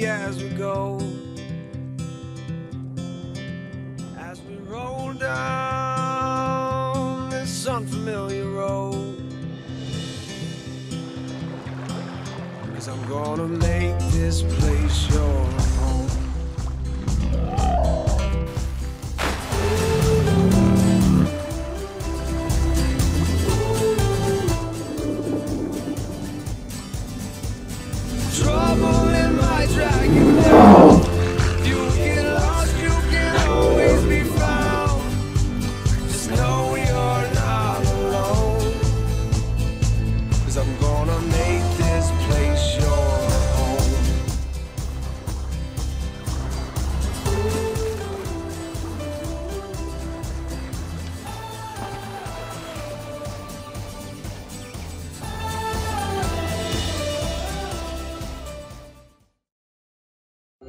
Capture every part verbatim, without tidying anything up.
steady as we go, as we roll down this unfamiliar road. 'Cause I'm gonna make this place your home. Trouble in my drag you down. You get lost, you can always be found. Just know you're not alone, 'cause I'm gonna make this place your home.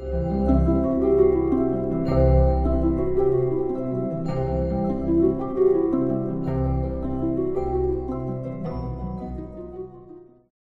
Thank you.